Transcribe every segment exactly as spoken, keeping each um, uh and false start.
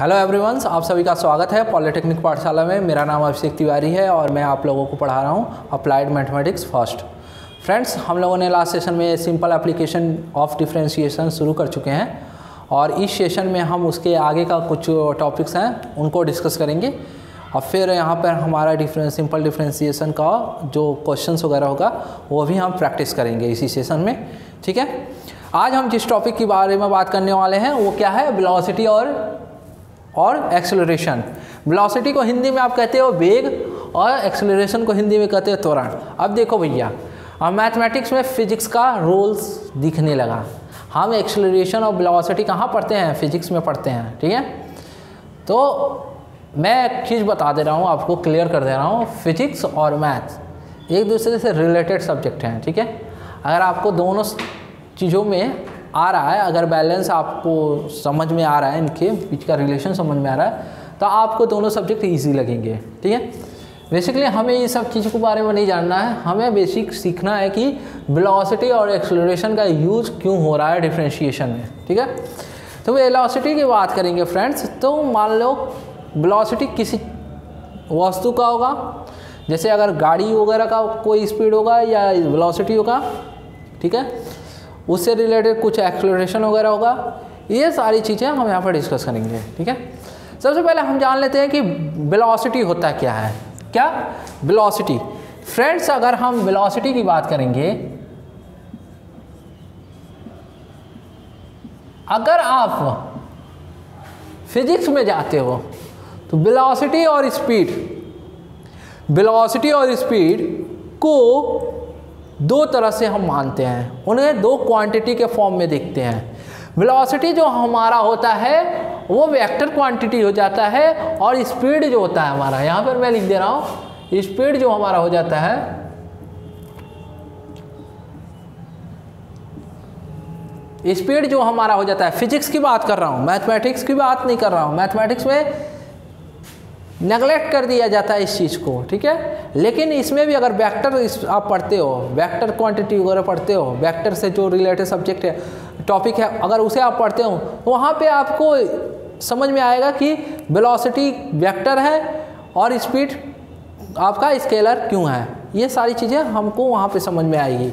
Hello everyone, आप सभी का स्वागत है पॉलिटेक्निक पाठशाला में। मेरा नाम अभिषेक तिवारी है और मैं आप लोगों को पढ़ा रहा हूँ अप्लाइड मैथमेटिक्स फर्स्ट। फ्रेंड्स, हम लोगों ने लास्ट सेशन में सिंपल एप्लीकेशन ऑफ डिफरेंशिएशन शुरू कर चुके हैं और इस सेशन में हम उसके आगे का कुछ टॉपिक्स हैं उनको डिस्कस करेंगे और फिर यहाँ पर हमारा डिफरेंस सिंपल डिफरेंशिएशन का जो क्वेश्चंस वगैरह होगा वो भी हम प्रैक्टिस करेंगे इसी सेशन में, ठीक है। आज हम जिस टॉपिक के बारे में बात करने वाले हैं वो क्या है, वेलोसिटी और और एक्सेलरेशन। वेलोसिटी को हिंदी में आप कहते हो वेग और एक्सेलरेशन को हिंदी में कहते हो त्वरण। अब देखो भैया, अब मैथमेटिक्स में फिजिक्स का रोल्स दिखने लगा। हम एक्सेलरेशन और वेलोसिटी कहाँ पढ़ते हैं, फिजिक्स में पढ़ते हैं, ठीक है। तो मैं एक चीज़ बता दे रहा हूँ, आपको क्लियर कर दे रहा हूँ, फिजिक्स और मैथ एक दूसरे से रिलेटेड सब्जेक्ट हैं, ठीक है। अगर आपको दोनों चीज़ों में आ रहा है, अगर बैलेंस आपको समझ में आ रहा है, इनके बीच का रिलेशन समझ में आ रहा है, तो आपको दोनों सब्जेक्ट इजी लगेंगे, ठीक है। बेसिकली हमें ये सब चीज़ों के बारे में नहीं जानना है, हमें बेसिक सीखना है कि वेलोसिटी और एक्सेलरेशन का यूज़ क्यों हो रहा है डिफरेंशिएशन में, ठीक है। तो वेलोसिटी की बात करेंगे फ्रेंड्स। तो मान लो वेलोसिटी किसी वस्तु का होगा, जैसे अगर गाड़ी वगैरह का कोई स्पीड होगा या वेलोसिटी होगा, ठीक है। उससे रिलेटेड कुछ एक्सेलरेशन वगैरह होगा, ये सारी चीज़ें हम यहाँ पर डिस्कस करेंगे, ठीक है। सबसे पहले हम जान लेते हैं कि वेलोसिटी होता क्या है। क्या वेलोसिटी फ्रेंड्स, अगर हम वेलोसिटी की बात करेंगे, अगर आप फिजिक्स में जाते हो तो वेलोसिटी और स्पीड वेलोसिटी और स्पीड को दो तरह से हम मानते हैं, उन्हें दो क्वांटिटी के फॉर्म में देखते हैं। वेलोसिटी जो हमारा होता है वो वेक्टर क्वांटिटी हो जाता है और स्पीड जो होता है हमारा, यहाँ पर मैं लिख दे रहा हूँ, स्पीड जो हमारा हो जाता है स्पीड जो हमारा हो जाता है फिजिक्स की बात कर रहा हूँ, मैथमेटिक्स की बात नहीं कर रहा हूँ। मैथमेटिक्स में नेगलेक्ट कर दिया जाता है इस चीज़ को, ठीक है। लेकिन इसमें भी अगर वेक्टर आप पढ़ते हो, वेक्टर क्वांटिटी वगैरह पढ़ते हो, वेक्टर से जो रिलेटेड सब्जेक्ट है, टॉपिक है, अगर उसे आप पढ़ते हो तो वहाँ पे आपको समझ में आएगा कि वेलोसिटी वेक्टर है और स्पीड आपका स्केलर क्यों है। ये सारी चीज़ें हमको वहाँ पर समझ में आएगी।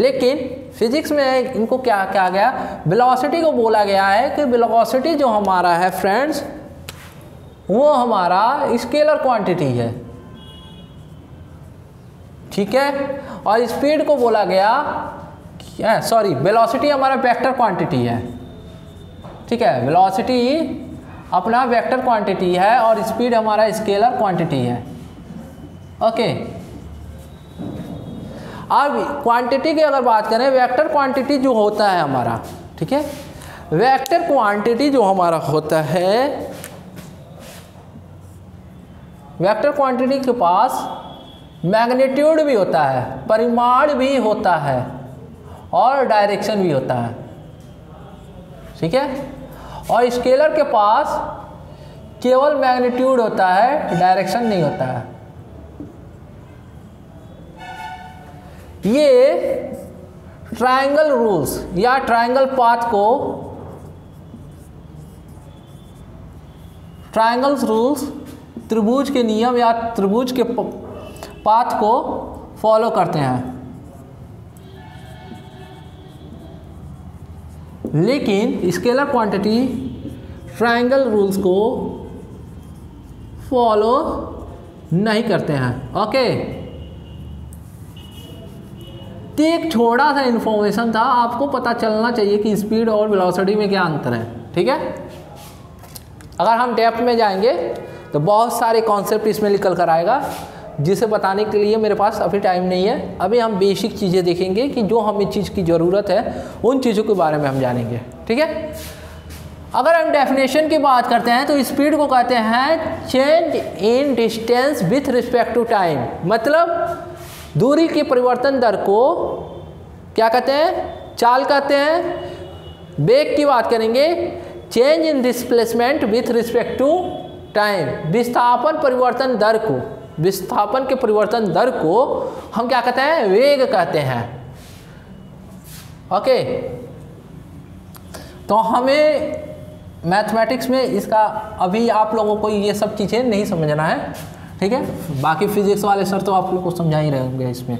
लेकिन फिजिक्स में इनको क्या क्या गया, वेलोसिटी को बोला गया है कि वेलोसिटी जो हमारा है फ्रेंड्स वो हमारा स्केलर क्वांटिटी है, ठीक है। और स्पीड को बोला गया, सॉरी वेलोसिटी हमारा वेक्टर क्वांटिटी है, ठीक है। वेलोसिटी अपना वेक्टर क्वांटिटी है और स्पीड हमारा स्केलर क्वांटिटी है, ओके। अब क्वांटिटी की अगर बात करें, वेक्टर क्वांटिटी जो होता है हमारा, ठीक है, वेक्टर क्वांटिटी जो हमारा होता है, वेक्टर क्वांटिटी के पास मैग्नीट्यूड भी होता है, परिमाण भी होता है और डायरेक्शन भी होता है, ठीक है। और स्केलर के पास केवल मैग्नीट्यूड होता है, डायरेक्शन नहीं होता है। ये ट्रायंगल रूल्स या ट्रायंगल पाथ को ट्रायंगल्स रूल्स त्रिभुज के नियम या त्रिभुज के पाथ को फॉलो करते हैं, लेकिन स्केलर क्वांटिटी ट्रायंगल रूल्स को फॉलो नहीं करते हैं, ओके। तो एक छोटा सा इंफॉर्मेशन था, आपको पता चलना चाहिए कि स्पीड और वेलोसिटी में क्या अंतर है, ठीक है। अगर हम डेप्थ में जाएंगे तो बहुत सारे कॉन्सेप्ट इसमें निकल कर आएगा, जिसे बताने के लिए मेरे पास अभी टाइम नहीं है। अभी हम बेसिक चीज़ें देखेंगे कि जो हमें चीज़ की ज़रूरत है उन चीज़ों के बारे में हम जानेंगे, ठीक है। अगर हम डेफिनेशन की बात करते हैं तो स्पीड को कहते हैं change in distance with respect to time, मतलब दूरी के परिवर्तन दर को क्या कहते हैं, चाल कहते हैं। वेग की बात करेंगे, change in displacement with respect to time, विस्थापन परिवर्तन दर को, विस्थापन के परिवर्तन दर को हम क्या कहते हैं, वेग कहते हैं, ओके। तो हमें मैथमेटिक्स में इसका अभी आप लोगों को ये सब चीज़ें नहीं समझना है, ठीक है। बाकी फिजिक्स वाले सर तो आप लोग को समझा ही रहे होंगे इसमें,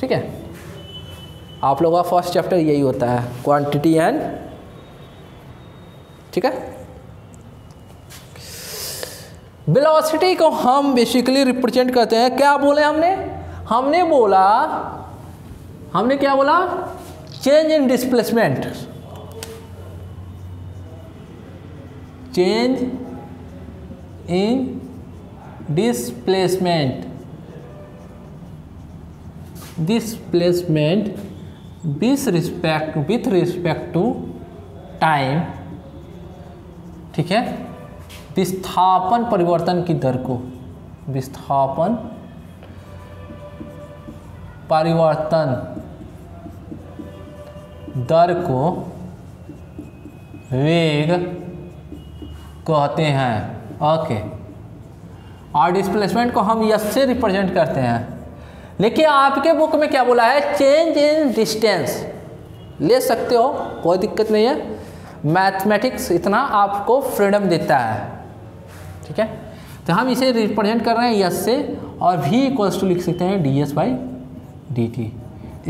ठीक है। आप लोगों का फर्स्ट चैप्टर यही होता है, क्वांटिटी एंड, ठीक है। वेलोसिटी को हम बेसिकली रिप्रेजेंट करते हैं, क्या बोले हमने, हमने बोला हमने क्या बोला change in displacement, change in displacement, displacement with respect with respect to time, ठीक है। विस्थापन परिवर्तन की दर को, विस्थापन परिवर्तन दर को वेग कहते हैं, ओके। और डिस्प्लेसमेंट को हम यस से रिप्रेजेंट करते हैं। लेकिन आपके बुक में क्या बोला है, चेंज इन डिस्टेंस, ले सकते हो, कोई दिक्कत नहीं है। मैथमेटिक्स इतना आपको फ्रीडम देता है, ठीक है। तो हम इसे रिप्रेजेंट कर रहे हैं यस से, और भी इक्वल्स टू लिख सकते हैं D S by D T.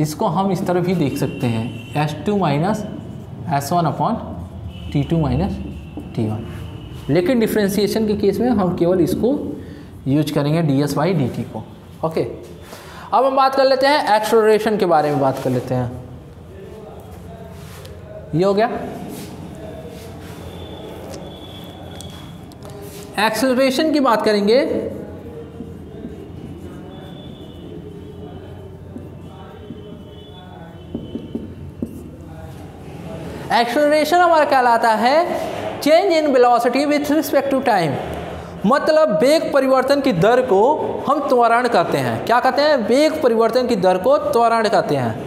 इसको हम इस तरह भी देख सकते हैं, S two minus S one upon T two minus T one. लेकिन डिफ्रेंसीशन के केस में हम केवल इसको यूज करेंगे, D S by D T को, ओके। अब हम बात कर लेते हैं एक्सेलरेशन के बारे में, बात कर लेते हैं। ये हो गया एक्सेलरेशन की बात करेंगे। एक्सेलरेशन हमारा कहलाता है change in velocity with respect to time, मतलब वेग परिवर्तन की दर को हम त्वरण कहते हैं। क्या कहते हैं, वेग परिवर्तन की दर को त्वरण कहते हैं।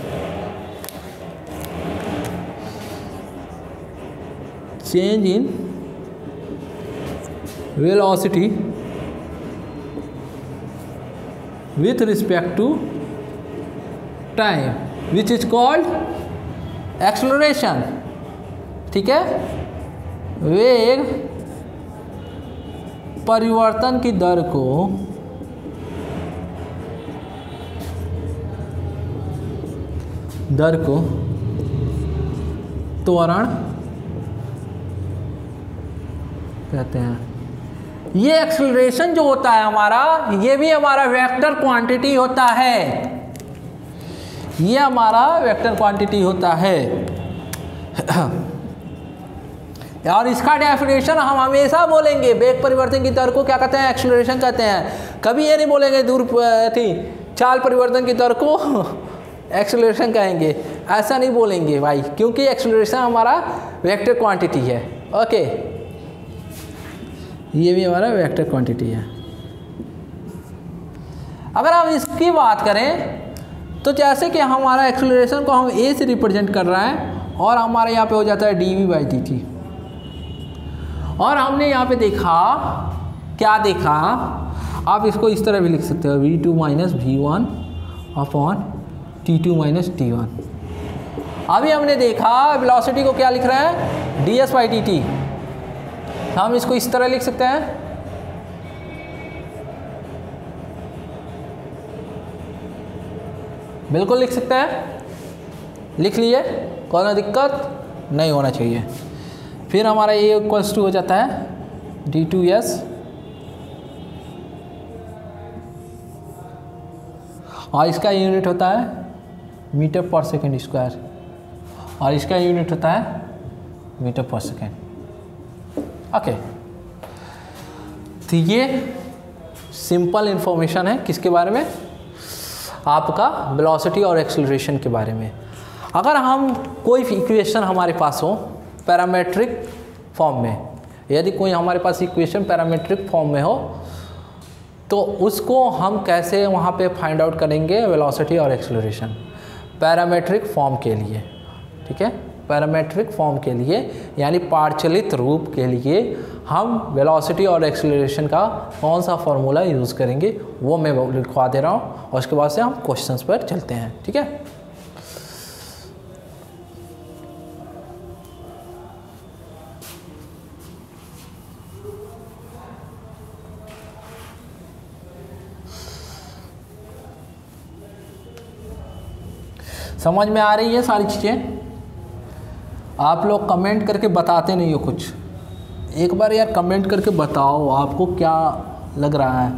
Change in velocity with respect to time which is called acceleration, ठीक है। वेग परिवर्तन की दर को दर को त्वरण कहते हैं। ये एक्सेलरेशन जो होता है हमारा, ये भी हमारा वेक्टर क्वांटिटी होता है, ये हमारा वेक्टर क्वांटिटी होता है। और इसका डेफिनेशन हम हमेशा बोलेंगे, वेग परिवर्तन की दर को क्या कहते हैं, एक्सेलरेशन कहते हैं। कभी ये नहीं बोलेंगे दूर थी चाल परिवर्तन की दर को एक्सेलरेशन कहेंगे, ऐसा नहीं बोलेंगे भाई, क्योंकि एक्सेलरेशन हमारा वेक्टर क्वांटिटी है, ओके। ये भी हमारा वेक्टर क्वांटिटी है। अगर हम इसकी बात करें तो जैसे कि हमारा एक्सेलरेशन को हम ए से रिप्रेजेंट कर रहे हैं, और हमारा यहाँ पे हो जाता है d v by D t. और हमने यहाँ पे देखा, क्या देखा, आप इसको इस तरह भी लिख सकते हो, v two minus v one upon T two minus T one. अभी हमने देखा वेलोसिटी को क्या लिख रहे हैं, D S by D t. हम इसको इस तरह लिख सकते हैं, बिल्कुल लिख सकते हैं, लिख लिए, कोई दिक्कत नहीं होना चाहिए। फिर हमारा ये इक्वल्स टू हो जाता है डी टू एस, और इसका यूनिट होता है मीटर पर सेकेंड स्क्वायर, और इसका यूनिट होता है मीटर पर सेकेंड, ओके। तो ये सिंपल इंफॉर्मेशन है, किसके बारे में, आपका वेलोसिटी और एक्सेलरेशन के बारे में। अगर हम कोई इक्वेशन हमारे पास हो पैरामेट्रिक फॉर्म में, यदि कोई हमारे पास इक्वेशन पैरामेट्रिक फॉर्म में हो, तो उसको हम कैसे वहाँ पे फाइंड आउट करेंगे, वेलोसिटी और एक्सेलरेशन पैरामेट्रिक फॉर्म के लिए, ठीक है। पैरामेट्रिक फॉर्म के लिए यानी पार्चलित रूप के लिए हम वेलोसिटी और एक्सेलरेशन का कौन सा फॉर्मूला यूज़ करेंगे, वो मैं लिखवा दे रहा हूँ, और उसके बाद से हम क्वेश्चंस पर चलते हैं, ठीक है। समझ में आ रही है सारी चीज़ें? आप लोग कमेंट करके बताते नहीं हो कुछ, एक बार यार कमेंट करके बताओ आपको क्या लग रहा है,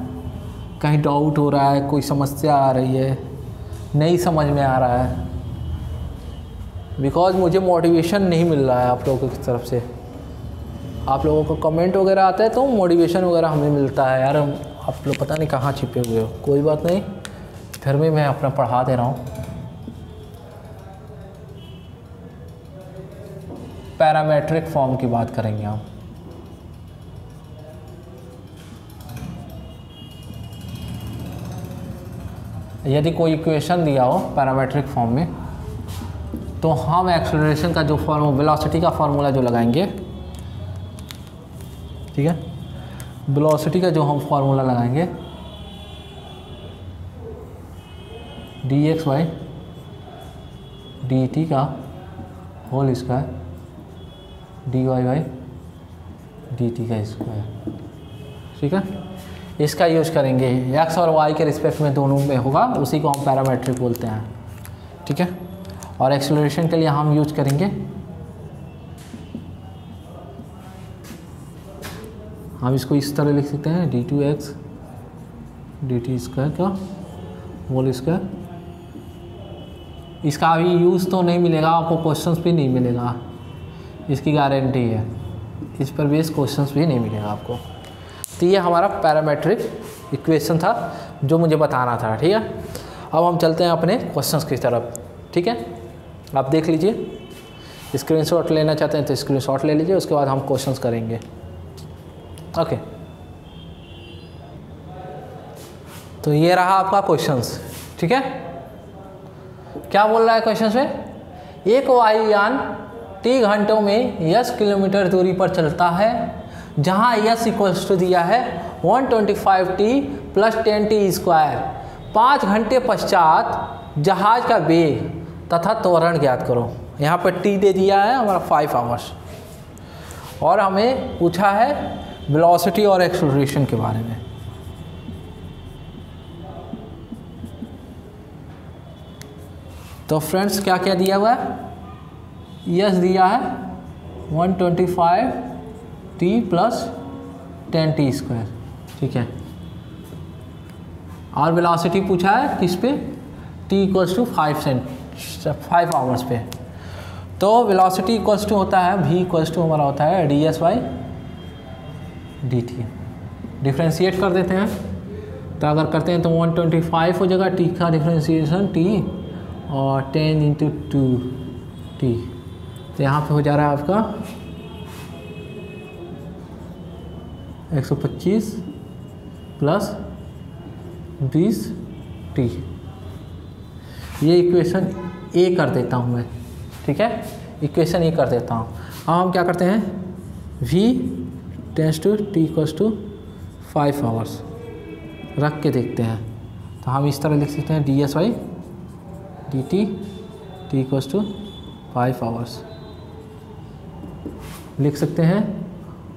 कहीं डाउट हो रहा है, कोई समस्या आ रही है, नहीं समझ में आ रहा है, बिकॉज़ मुझे मोटिवेशन नहीं मिल रहा है आप लोगों की तरफ से। आप लोगों को कमेंट वगैरह आता है तो मोटिवेशन वगैरह हमें मिलता है, यार हम आप लोग पता नहीं कहाँ छिपे हुए हो। कोई बात नहीं, फिर भी मैं अपना पढ़ा दे रहा हूँ। पैरामेट्रिक फॉर्म की बात करेंगे हम। यदि कोई इक्वेशन दिया हो पैरामेट्रिक फॉर्म में तो हम एक्सेलरेशन का जो फॉर्मूला, वेलोसिटी का फार्मूला जो लगाएंगे, ठीक है, वेलोसिटी का जो हम फार्मूला लगाएंगे d x by d t का whole square d y by d t का स्क्वायर, ठीक है, इसका यूज करेंगे। एक्स और वाई के रिस्पेक्ट में दोनों में होगा, उसी को हम पैरामेट्रिक बोलते हैं, ठीक है। और एक्सेलरेशन के लिए हम यूज करेंगे, हम इसको इस तरह लिख सकते हैं d two x d t square का होल स्क्वायर। इसका अभी यूज़ तो नहीं मिलेगा आपको, क्वेश्चंस भी नहीं मिलेगा, इसकी गारंटी है, इस पर बेस क्वेश्चंस भी नहीं मिलेगा आपको। तो ये हमारा पैरामेट्रिक इक्वेशन था जो मुझे बताना था, ठीक है। अब हम चलते हैं अपने क्वेश्चंस की तरफ, ठीक है। आप देख लीजिए, स्क्रीनशॉट लेना चाहते हैं तो स्क्रीनशॉट ले लीजिए, उसके बाद हम क्वेश्चंस करेंगे, ओके। तो ये रहा आपका क्वेश्चंस, ठीक है। क्या बोल रहा है क्वेश्चंस में? एक वायुयान टी घंटों में यस किलोमीटर दूरी पर चलता है जहां यस इक्वल्स टू दिया है one twenty five t plus ten t square. पाँच घंटे पश्चात जहाज का वेग तथा त्वरण ज्ञात करो। यहाँ पर टी दे दिया है हमारा फाइव आवर्स, और हमें पूछा है वेलोसिटी और एक्सेलरेशन के बारे में। तो फ्रेंड्स क्या क्या दिया हुआ है? यस दिया है one twenty five t plus ten t square, ठीक है। और वेलोसिटी पूछा है किस पे? टी इक्वल्स टू फाइव सेंट फाइव आवर्स पे। तो वेलोसिटी इक्वल्स टू होता है v इक्वल्स टू हमारा होता है d s by d t. Differentiate कर देते हैं तो अगर करते हैं तो वन ट्वेंटी फाइव हो जाएगा टी का डिफ्रेंशिएशन टी और टेन इंटू टू टी, तो यहाँ पे हो जा रहा है आपका एक सौ पच्चीस प्लस बीस टी। ये इक्वेशन ए कर देता हूँ मैं, ठीक है, इक्वेशन ए कर देता हूँ। अब हम क्या करते हैं, v टेंस टू t equals to five hours रख के देखते हैं। तो हम इस तरह लिख सकते हैं D s by d t t equals to five hours लिख सकते हैं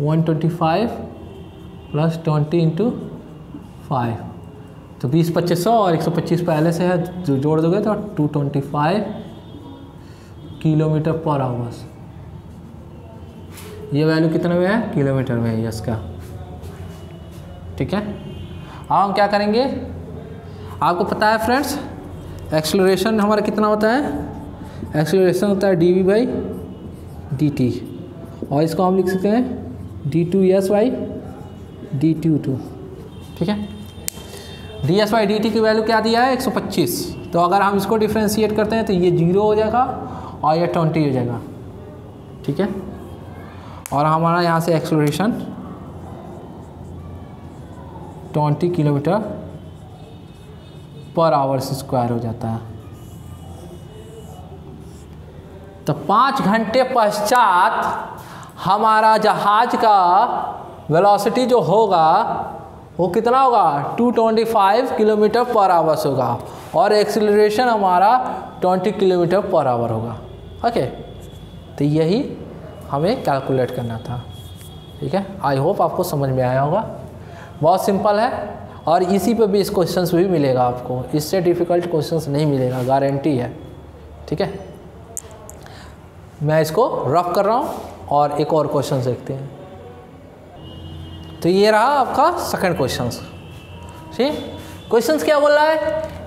one twenty five plus twenty into five, तो बीस पच्चीस सौ और एक सौ पच्चीस पहले से है जो जोड़ दोगे तो two twenty five kilometre per hours. ये वैल्यू कितने में है? किलोमीटर में है इसका, ठीक है। अब हम क्या करेंगे, आपको पता है फ्रेंड्स एक्सेलरेशन हमारा कितना होता है? एक्सेलरेशन होता है d v by D t, और इसको हम लिख सकते हैं d two s by d two two, ठीक है। D s by d t की वैल्यू क्या दिया है? एक सौ पच्चीस। तो अगर हम इसको डिफ्रेंशिएट करते हैं तो ये जीरो हो जाएगा और ये ट्वेंटी हो जाएगा, ठीक है। और हमारा यहाँ से एक्सेलरेशन बीस किलोमीटर पर आवर्स स्क्वायर हो जाता है। तो पाँच घंटे पश्चात हमारा जहाज का वेलोसिटी जो होगा वो कितना होगा? Two twenty five kilometre per hours होगा, और एक्सेलरेशन हमारा बीस किलोमीटर पर आवर होगा, ओके। तो यही हमें कैलकुलेट करना था, ठीक है। आई होप आपको समझ में आया होगा, बहुत सिंपल है, और इसी पे भी इस क्वेश्चंस भी मिलेगा आपको, इससे डिफ़िकल्ट क्वेश्चंस नहीं मिलेगा, गारंटी है, ठीक है, मैं इसको रफ कर रहा हूँ और एक और क्वेश्चन देखते हैं। तो ये रहा आपका सेकंड क्वेश्चन। ठीक, क्वेश्चन क्या बोल रहा है,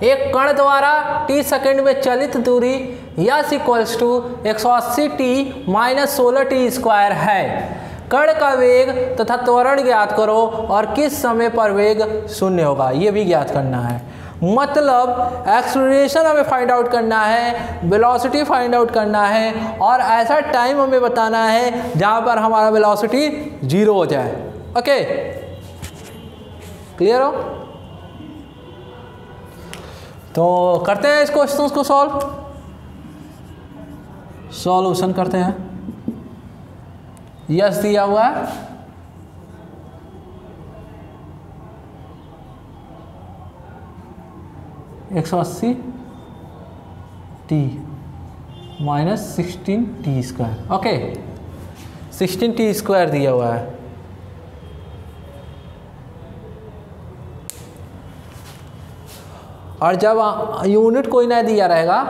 एक कण द्वारा टी सेकंड में चलित दूरी यस इक्वल्स टू एक सौ अस्सी टी माइनस सोलह टी स्क्वायर है। कण का वेग तथा त्वरण ज्ञात करो और किस समय पर वेग शून्य होगा ये भी ज्ञात करना है। मतलब एक्सीलरेशन हमें फाइंड आउट करना है, वेलोसिटी फाइंड आउट करना है और ऐसा टाइम हमें बताना है जहाँ पर हमारा वेलोसिटी जीरो हो जाए। ओके, क्लियर हो? तो करते हैं इस क्वेश्चन को सॉल्व, सॉल्यूशन करते हैं। यस दिया हुआ है, एक सौ अस्सी t minus sixteen t square. Okay, sixteen t square दिया हुआ है। और जब यूनिट कोई ना दिया रहेगा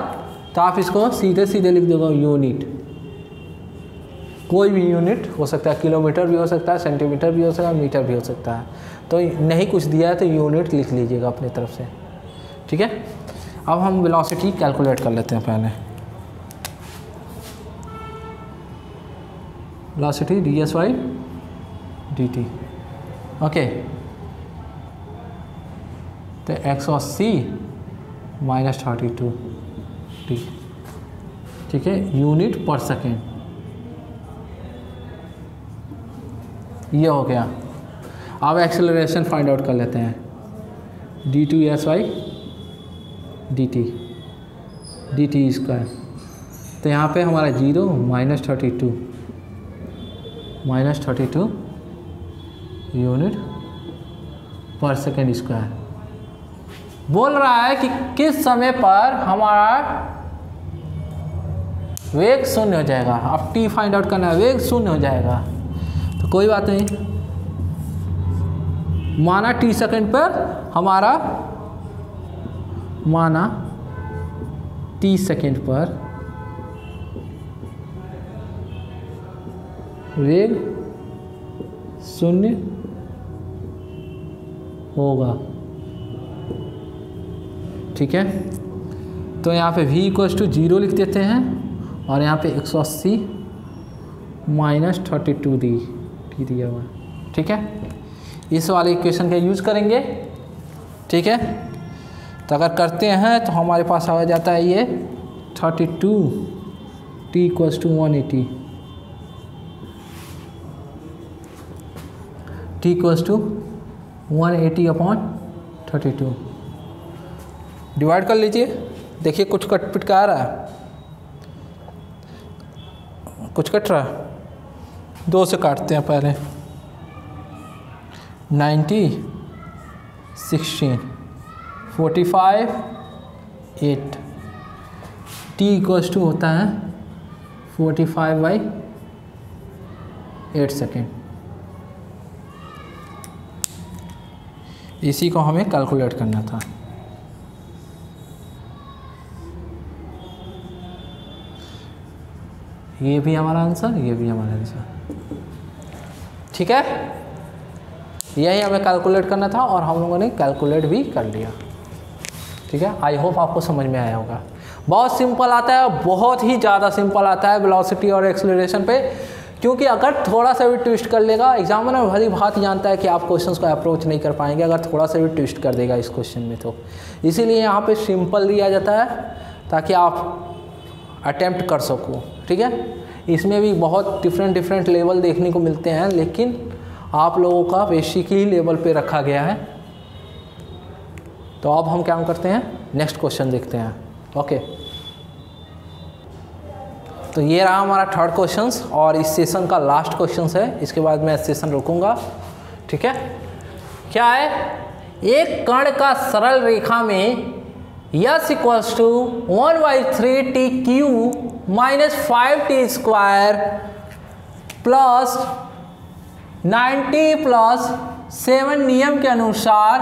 तो आप इसको सीधे सीधे लिख दोगे यूनिट, कोई भी यूनिट हो सकता है, किलोमीटर भी हो सकता है, सेंटीमीटर भी हो सकता है, मीटर भी हो सकता है। तो नहीं कुछ दिया है तो यूनिट लिख लीजिएगा अपनी तरफ से। ठीक है, अब हम वेलोसिटी कैलकुलेट कर लेते हैं। पहले velocity d s by d t. Okay, तो एक सौ अस्सी माइनस थर्टी टू टी, ठीक है, यूनिट पर सेकेंड, ये हो गया। अब एक्सेलरेशन फाइंड आउट कर लेते हैं, d two s by d t d t square. तो यहाँ पे हमारा zero minus thirty two minus thirty two unit per second square. बोल रहा है कि किस समय पर हमारा वेग शून्य हो जाएगा। अब टी फाइंड आउट करना है, वेग शून्य हो जाएगा तो कोई बात नहीं, माना टी सेकंड पर हमारा माना टी सेकंड पर वेग शून्य होगा। ठीक है, तो यहाँ पे v इक्वल्स टू जीरो लिख देते हैं और यहाँ पे एक सौ अस्सी माइनस थर्टी टू दी दिया हुआ। ठीक है, इस वाले इक्वेशन का यूज करेंगे। ठीक है, तो अगर करते हैं तो हमारे पास आ जाता है ये thirty two t equals to one eighty t equals to one eighty upon thirty two. Divide कर लीजिए, देखिए कुछ कट पिट का आ रहा है, कुछ कट रहा है, दो से काटते हैं पहले, ninety sixteen forty five eight, t equals to होता है forty five by eight second. इसी को हमें कैलकुलेट करना था। ये भी हमारा आंसर, ये भी हमारा आंसर। ठीक है, यही हमें कैलकुलेट करना था और हम लोगों ने कैलकुलेट भी कर लिया। ठीक है, आई होप आपको समझ में आया होगा। बहुत सिंपल आता है, बहुत ही ज़्यादा सिंपल आता है वेलोसिटी और एक्सेलरेशन पे, क्योंकि अगर थोड़ा सा भी ट्विस्ट कर लेगा, एग्जामिनर भली भांति जानता है कि आप क्वेश्चंस को अप्रोच नहीं कर पाएंगे अगर थोड़ा सा भी ट्विस्ट कर देगा इस क्वेश्चन में। तो इसीलिए यहाँ पर सिंपल दिया जाता है ताकि आप अटैम्प्ट कर सको। ठीक है, इसमें भी बहुत डिफरेंट डिफरेंट लेवल देखने को मिलते हैं, लेकिन आप लोगों का बेसिकली लेवल पे रखा गया है। तो अब हम क्या करते हैं, नेक्स्ट क्वेश्चन देखते हैं। ओके, तो ये रहा हमारा थर्ड क्वेश्चन और इस सेशन का लास्ट क्वेश्चन है, इसके बाद मैं सेशन रोकूंगा। ठीक है, क्या है, एक कण का सरल रेखा में s equals to one by three t cube minus five t square plus ninety plus seven नियम के अनुसार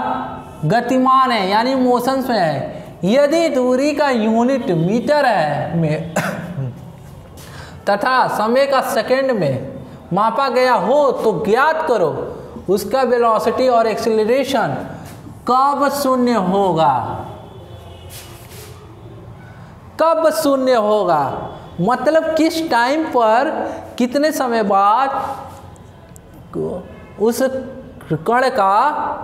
गतिमान है, यानी मोशंस में है। यदि दूरी का यूनिट मीटर है में तथा समय का सेकंड में मापा गया हो तो ज्ञात करो उसका वेलोसिटी और एक्सीलरेशन कब शून्य होगा। कब शून्य होगा मतलब किस टाइम पर कितने समय बाद उस कण का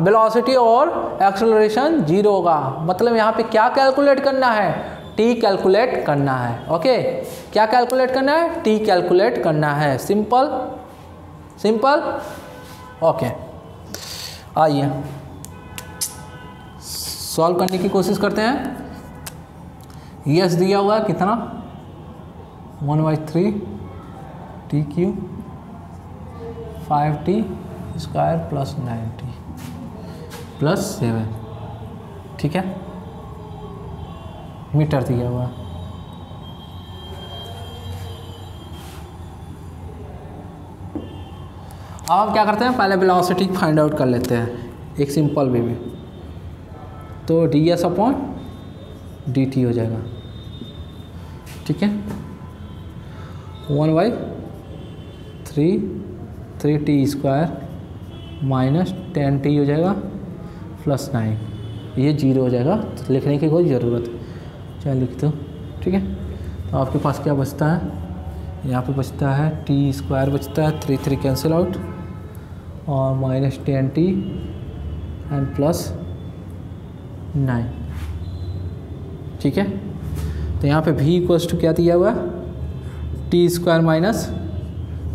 वेलोसिटी और एक्सेलरेशन जीरो होगा। मतलब यहाँ पे क्या कैलकुलेट करना है, टी कैलकुलेट करना है। ओके, क्या कैलकुलेट करना है, टी कैलकुलेट करना है। सिंपल सिंपल ओके, आइए सॉल्व करने की कोशिश करते हैं। यस दिया हुआ कितना one by three t cube five t square plus ninety plus seven, ठीक है, मीटर दिया हुआ। अब हम क्या करते हैं, पहले वेलोसिटी फाइंड आउट कर लेते हैं एक सिंपल वे में। तो d s upon d t हो जाएगा, ठीक है, one by three three t square minus ten t हो जाएगा प्लस नाइन, ये जीरो हो जाएगा, तो लिखने की कोई ज़रूरत है, चाहे लिख दो, ठीक है। तो आपके पास क्या बचता है, यहाँ पे बचता है टी स्क्वायर बचता है, थ्री थ्री कैंसिल आउट और minus ten t and plus nine, ठीक है। तो यहाँ पे भी इक्वल्स टू क्या दिया हुआ, t square minus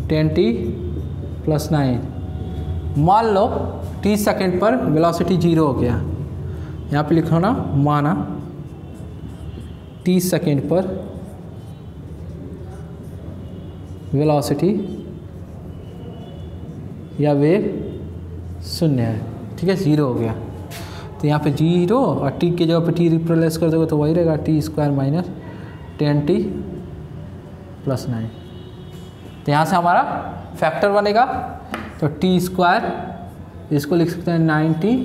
ten t plus nine. मान लो तीस सेकंड पर वेलोसिटी जीरो हो गया, यहाँ पे लिखो ना, माना तीस सेकंड पर वेलोसिटी या वेग शून्य है, ठीक है, जीरो हो गया। तो यहाँ पे जीरो और टी के जगह पे टी रिप्लेस कर दोगे तो वही रहेगा, t square minus ten t plus nine. तो यहाँ से हमारा फैक्टर बनेगा, तो टी स्क्वायर इसको लिख सकते हैं नाइन्टी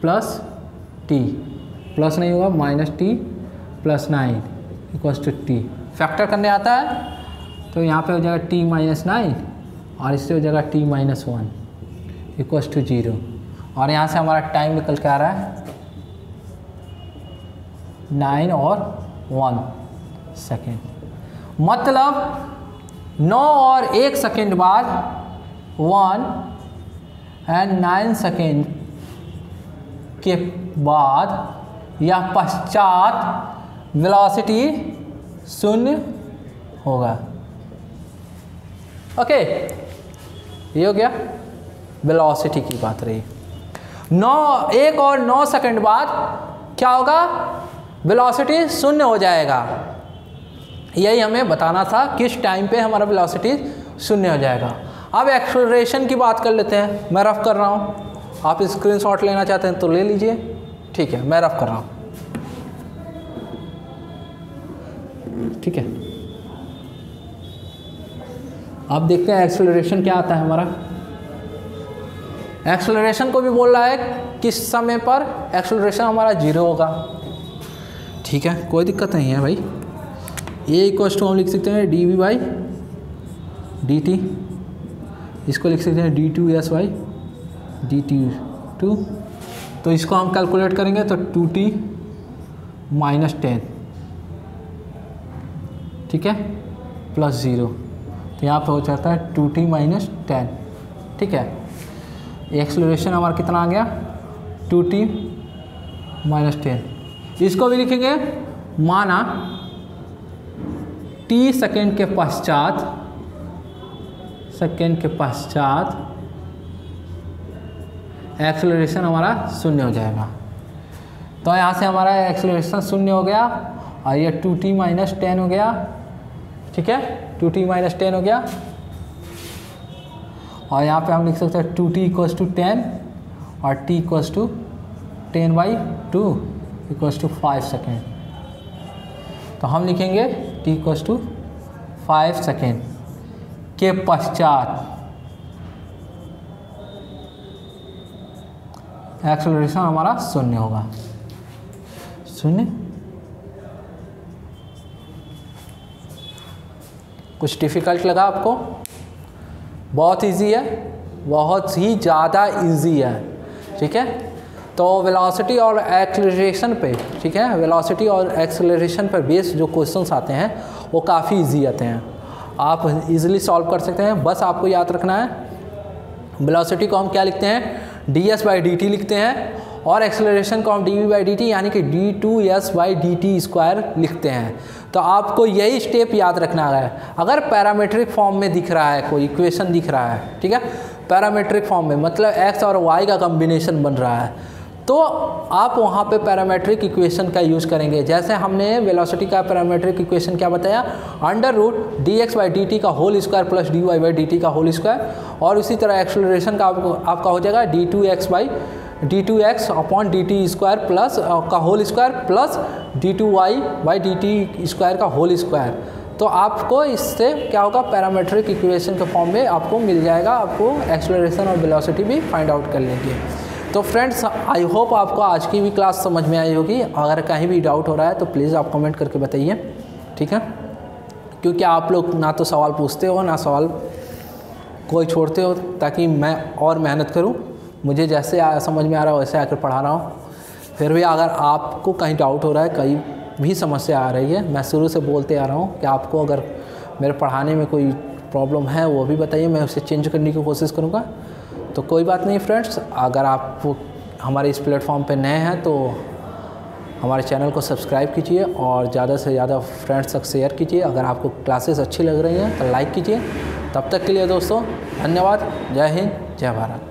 प्लस टी, प्लस नहीं हुआ minus t plus nine equal to t. Factor करने आता है तो यहाँ पे हो जाएगा टी माइनस नाइन और इससे हो जाएगा t minus one equal to zero. और यहाँ से हमारा टाइम निकल के आ रहा है नाइन और वन सेकेंड, मतलब नौ और एक सेकेंड बाद वन एंड नाइन सेकेंड के बाद या पश्चात वेलोसिटी शून्य होगा। ओके, ये हो गया वेलोसिटी की बात रही। नौ एक और नौ सेकेंड बाद क्या होगा, वेलोसिटी शून्य हो जाएगा। यही हमें बताना था किस टाइम पे हमारा वेलोसिटी शून्य हो जाएगा। अब एक्सेलरेशन की बात कर लेते हैं, मैं रफ कर रहा हूँ, आप स्क्रीनशॉट लेना चाहते हैं तो ले लीजिए, ठीक है, मैं रफ कर रहा हूँ, ठीक है। आप देखते हैं एक्सेलरेशन क्या आता है हमारा। एक्सेलरेशन को भी बोल रहा है किस समय पर एक्सेलरेशन हमारा जीरो होगा, ठीक है, कोई दिक्कत नहीं है भाई। ये इक्वल टू हम लिख सकते हैं d v by D T, इसको लिख सकते हैं d two s by d t two. तो इसको हम कैलकुलेट करेंगे तो टू टी माइनस टेन, ठीक है, प्लस ज़ीरो। तो यहाँ पर हो जाता है टू टी माइनस टेन, ठीक है। एक्सेलरेशन हमारा कितना आ गया, टू टी माइनस टेन। इसको भी लिखेंगे, माना टी सेकेंड के पश्चात सेकेंड के पश्चात एक्सेलरेशन हमारा शून्य हो जाएगा। तो यहाँ से हमारा एक्सेलरेशन शून्य हो गया और ये टू टी माइनस टेन हो गया, ठीक है, टू टी माइनस टेन हो गया। और यहाँ पे हम लिख सकते हैं two t equals to ten और t equals to ten by two equals to five second. तो हम लिखेंगे t equals to five second के पश्चात एक्सेलरेशन हमारा शून्य होगा। सुने, कुछ डिफिकल्ट लगा आपको? बहुत इजी है, बहुत ही ज़्यादा इजी है, ठीक है। तो वेलोसिटी और एक्सेलरेशन पे, ठीक है, वेलोसिटी और एक्सेलरेशन पर बेस्ड जो क्वेश्चंस आते हैं वो काफ़ी इजी आते हैं, आप इजीली सॉल्व कर सकते हैं। बस आपको याद रखना है वेलोसिटी को हम क्या लिखते हैं, D S by D t लिखते हैं, और एक्सेलरेशन को हम d v by D t यानी कि d two s by D t square लिखते हैं। तो आपको यही स्टेप याद रखना है। अगर पैरामीट्रिक फॉर्म में दिख रहा है, कोई इक्वेशन दिख रहा है, ठीक है, पैरामीट्रिक फॉर्म में मतलब एक्स और वाई का कॉम्बिनेशन बन रहा है, तो आप वहाँ पे पैरामीट्रिक इक्वेशन का यूज़ करेंगे। जैसे हमने वेलोसिटी का पैरामीट्रिक इक्वेशन क्या बताया, under root d x by D t का whole square plus d y by D t का होल स्क्वायर, और उसी तरह एक्सेलरेशन का आपको आपका हो जाएगा d two x by d two x upon d t square plus का whole square plus d two y by D t square का होल स्क्वायर। तो आपको इससे क्या होगा, पैरामीट्रिक इक्वेशन के फॉर्म में आपको मिल जाएगा, आपको एक्सेलरेशन और वेलोसिटी भी फाइंड आउट कर लेंगे। तो फ्रेंड्स, आई होप आपको आज की भी क्लास समझ में आई होगी। अगर कहीं भी डाउट हो रहा है तो प्लीज़ आप कमेंट करके बताइए, ठीक है, क्योंकि आप लोग ना तो सवाल पूछते हो ना सवाल कोई छोड़ते हो, ताकि मैं और मेहनत करूँ। मुझे जैसे समझ में आ रहा हो वैसे आकर पढ़ा रहा हूँ। फिर भी अगर आपको कहीं डाउट हो रहा है, कहीं भी समस्या आ रही है, मैं शुरू से बोलते आ रहा हूँ कि आपको अगर मेरे पढ़ाने में कोई प्रॉब्लम है वो भी बताइए, मैं उसे चेंज करने की कोशिश करूँगा। तो कोई बात नहीं फ्रेंड्स, अगर आप हमारे इस प्लेटफॉर्म पर नए हैं तो हमारे चैनल को सब्सक्राइब कीजिए और ज़्यादा से ज़्यादा फ्रेंड्स तक शेयर कीजिए। अगर आपको क्लासेस अच्छी लग रही हैं तो लाइक कीजिए। तब तक के लिए दोस्तों धन्यवाद। जय हिंद, जय भारत।